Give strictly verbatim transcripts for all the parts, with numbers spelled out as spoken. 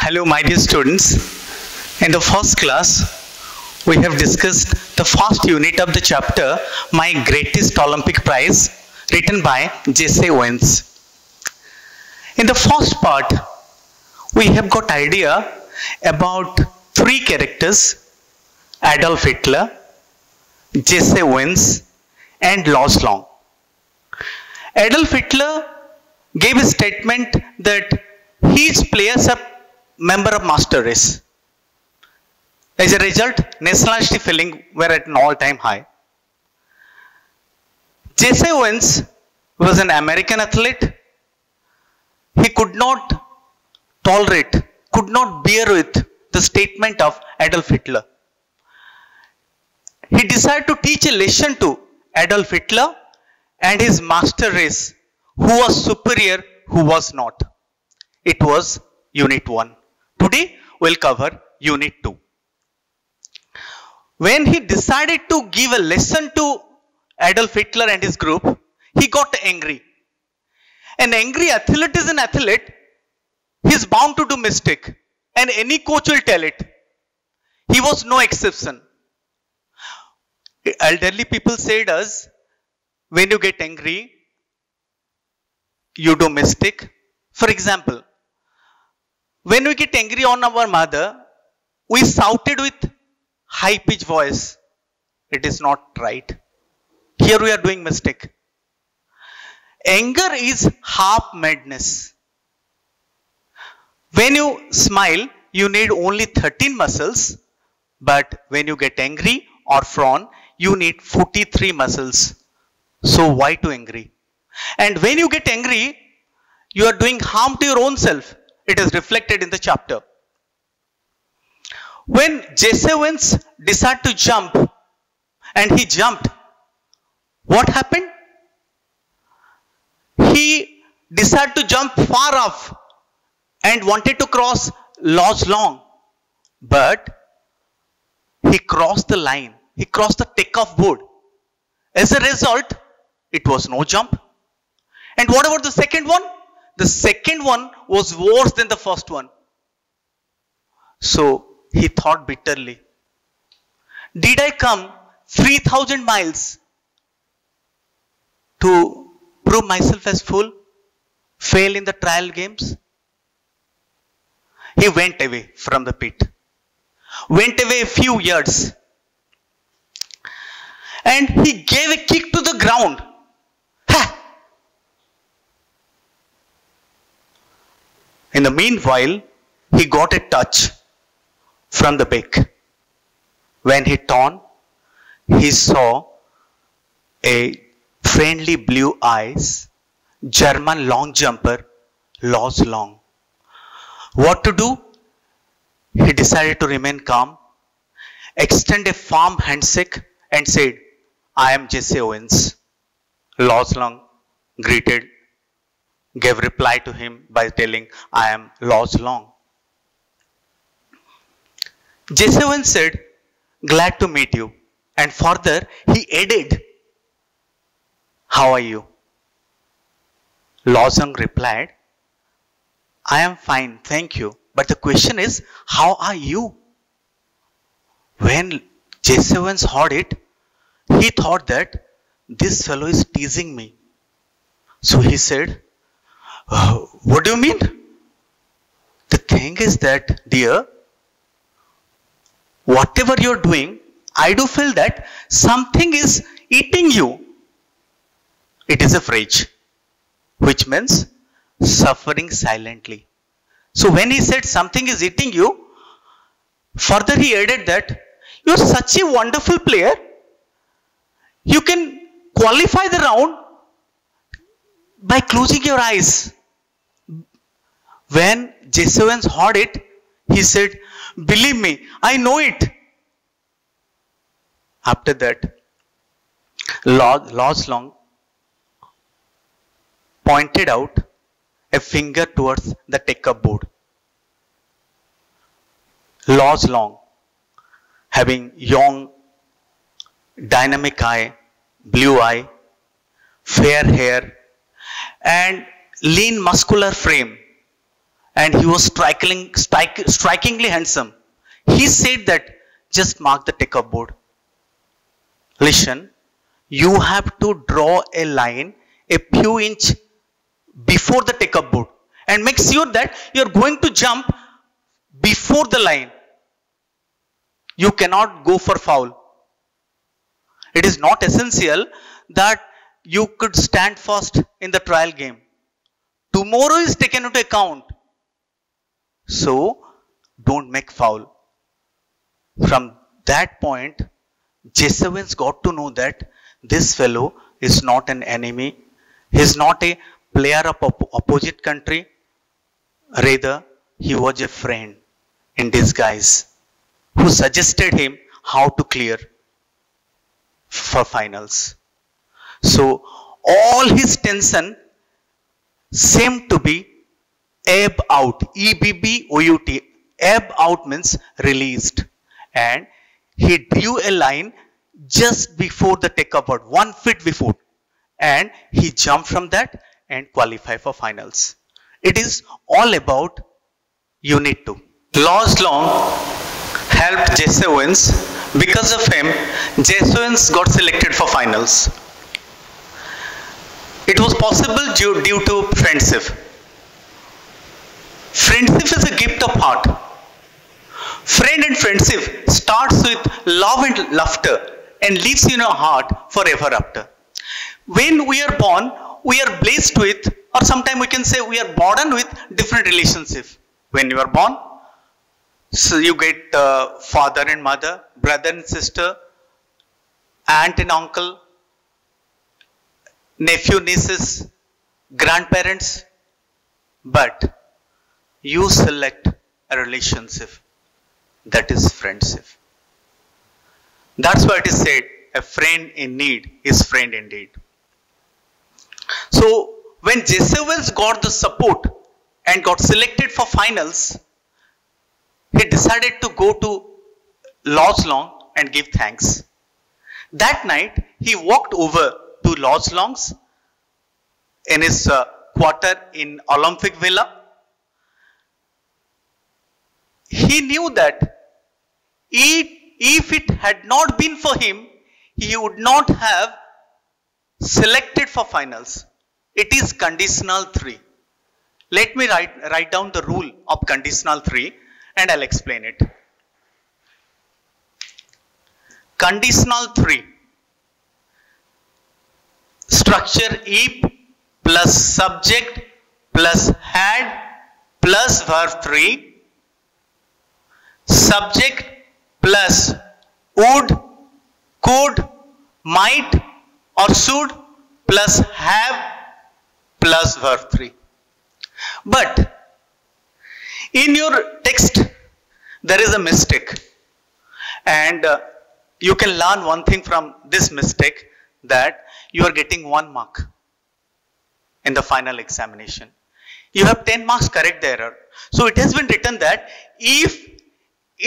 Hello my dear students, in the first class we have discussed the first unit of the chapter My Greatest Olympic Prize, written by Jesse Owens. In the first part, we have got idea about three characters, Adolf Hitler, Jesse Owens and Luz Long. Adolf Hitler gave a statement that his players are member of master race. As a result, nationalistic feeling were at an all-time high. Jesse Owens was an American athlete. He could not tolerate, could not bear with the statement of Adolf Hitler. He decided to teach a lesson to Adolf Hitler and his master race, who was superior, who was not. It was Unit one. Today we will cover Unit two. When he decided to give a lesson to Adolf Hitler and his group, he got angry. An angry athlete is an athlete. He is bound to do mistake, and any coach will tell it. He was no exception. Elderly people said us, when you get angry, you do mistake. For example, when we get angry on our mother, we shouted with high pitched voice. It is not right. Here we are doing mistake. Anger is half madness. When you smile, you need only thirteen muscles, but when you get angry or frown, you need forty-three muscles. So why to angry? And when you get angry, you are doing harm to your own self. It is reflected in the chapter. When Jesse Owens decided to jump, and he jumped, what happened? He decided to jump far off and wanted to cross Luz Long, but he crossed the line. He crossed the takeoff board. As a result, it was no jump. And what about the second one? The second one was worse than the first one. So he thought bitterly, did I come three thousand miles to prove myself as fool, fail in the trial games? He went away from the pit, went away a few yards, and he gave a kick to the ground. Ha! In the meanwhile, he got a touch from the back. When he turned, he saw a friendly blue eyes, German long jumper, Luz Long. What to do? He decided to remain calm, extend a firm handshake and said, I am Jesse Owens. Luz Long greeted, gave reply to him by telling, I am Luz Long. Jesse Owens said, glad to meet you. And further, he added, how are you? Luz Long replied, I am fine, thank you. But the question is, how are you? When Jesse Owens heard it, he thought that this fellow is teasing me. So he said, oh, what do you mean? The thing is that, dear, whatever you're doing, I do feel that something is eating you. It is a rage, which means suffering silently. So when he said something is eating you, further he added that you're such a wonderful player. You can qualify the round by closing your eyes. When Jesse Owens heard it, he said, believe me, I know it. After that, Luz Long pointed out a finger towards the takeoff board. Luz Long, having young, dynamic eye, blue eye, fair hair, and lean muscular frame, and he was striking, strike, strikingly handsome. He said that, just mark the take-up board. Listen, you have to draw a line a few inch before the take-up board and make sure that you are going to jump before the line. You cannot go for foul. It is not essential that you could stand first in the trial game. Tomorrow is taken into account. So, don't make foul. From that point, Jesse Owens got to know that this fellow is not an enemy. He is not a player of op opposite country. Rather, he was a friend in disguise who suggested him how to clear for finals. So, all his tension seemed to be ebb out. E B B O U T. Ebb out means released. And he drew a line just before the take-up board, one foot before. And he jumped from that and qualified for finals. It is all about unit two. Luz Long helped Jesse Owens. Because of him, Jesse Owens got selected for finals. It was possible due, due to friendship. Friendship is a gift of heart. Friend and friendship starts with love and laughter and lives in our heart forever after. When we are born, we are blessed with, or sometimes we can say we are born with different relationships. When you are born, so you get uh, father and mother, brother and sister, aunt and uncle, nephew, nieces, grandparents, but you select a relationship that is friendship. That's why it is said, a friend in need is friend indeed. So, when Jesse Owens got the support and got selected for finals, he decided to go to Luz Long and give thanks. That night, he walked over to Luz Long's in his uh, quarter in Olympic Villa. He knew that if it had not been for him, he would not have selected for finals. It is conditional three. Let me write, write down the rule of conditional three and I'll explain it. Conditional three. Structure if plus subject plus had plus verb three. Subject plus would, could, might or should plus have plus verb three. But in your text there is a mistake, and uh, you can learn one thing from this mistake, that you are getting one mark in the final examination. You have ten marks, correct the error. So it has been written that if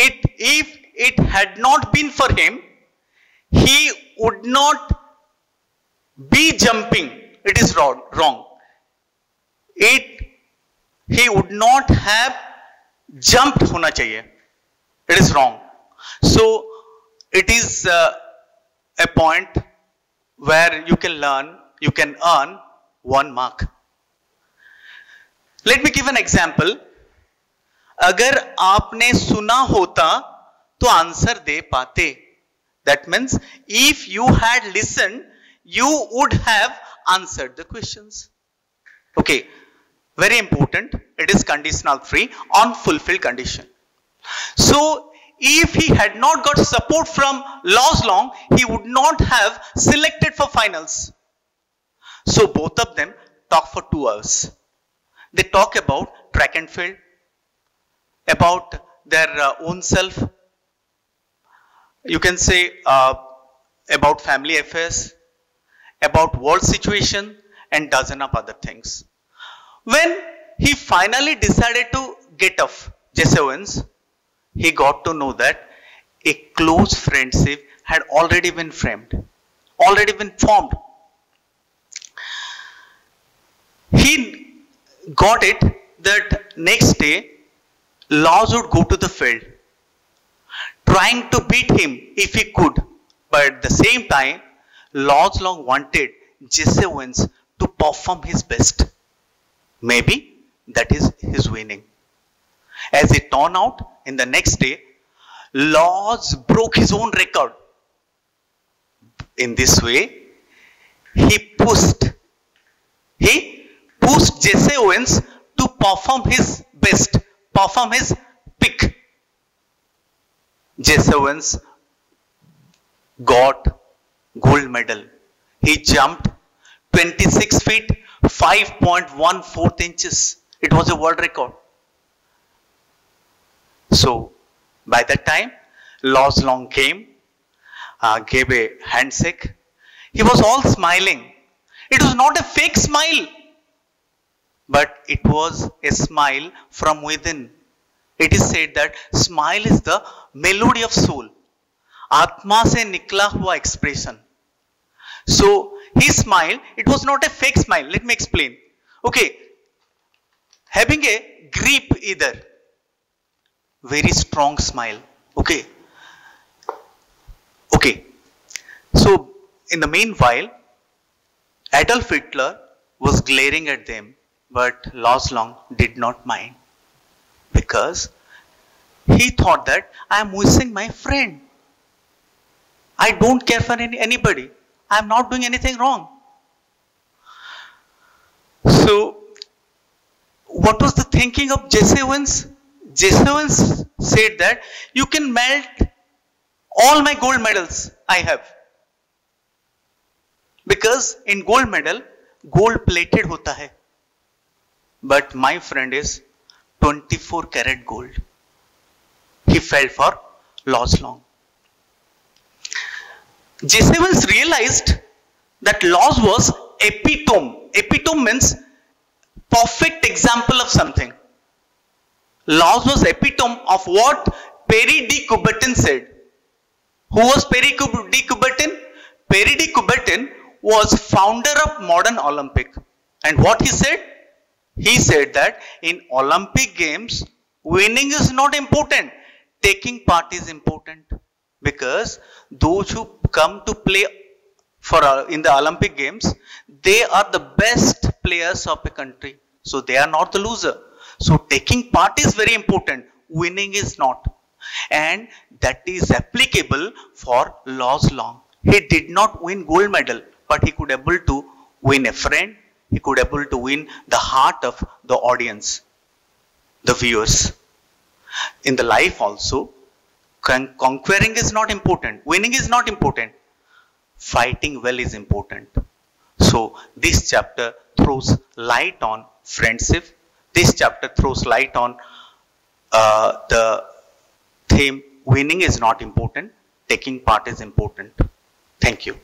It, if it had not been for him, he would not be jumping. It is wrong. wrong. It, he would not have jumped hona chahiye. It is wrong. So, it is uh, a point where you can learn, you can earn one mark. Let me give an example. अगर आपने सुना होता तो answer दे पाते. That means if you had listened, you would have answered the questions. Okay, very important. It is conditional free on fulfilled condition. So if he had not got support from Luz Long, he would not have selected for finals. So both of them talk for two hours. They talk about track and field, about their uh, own self, you can say uh, about family affairs, about world situation and dozen of other things. When he finally decided to get off, Jesse Owens, he got to know that a close friendship had already been framed, already been formed. He got it that next day Luz would go to the field, trying to beat him if he could, but at the same time Luz Long wanted Jesse Owens to perform his best. Maybe that is his winning. As it turned out, in the next day, Luz broke his own record. In this way, he pushed, he pushed Jesse Owens to perform his best, perform his peak. Jesse Owens got gold medal. He jumped twenty-six feet, five point one four inches. It was a world record. So, by that time, Luz Long came, uh, gave a handshake. He was all smiling. It was not a fake smile, but it was a smile from within. It is said that smile is the melody of soul. Atma se nikla hua expression. So, his smile, it was not a fake smile. Let me explain. Okay, having a grip either. Very strong smile. Okay. Okay. So, in the meanwhile, Adolf Hitler was glaring at them, but Luz Long did not mind, because he thought that I am missing my friend. I don't care for any, anybody. I am not doing anything wrong. So, what was the thinking of Jesse Owens? Jesse Owens said that you can melt all my gold medals I have, because in gold medal, gold plated hota hai. But my friend is twenty-four karat gold. He fell for Luz Long. Jesse Owens realized that Luz was epitome. Epitome means perfect example of something. Luz was epitome of what Pierre de Coubertin said. Who was Pierre de Coubertin? Pierre de Coubertin was founder of modern Olympic. And what he said? He said that in Olympic games, winning is not important. Taking part is important. Because those who come to play for uh, in the Olympic games, they are the best players of a country. So they are not the loser. So taking part is very important. Winning is not. And that is applicable for Luz Long. He did not win gold medal, but he could able to win a friend. He could able to win the heart of the audience, the viewers. In the life also, con conquering is not important. Winning is not important. Fighting well is important. So this chapter throws light on friendship. This chapter throws light on uh, the theme, winning is not important, taking part is important. Thank you.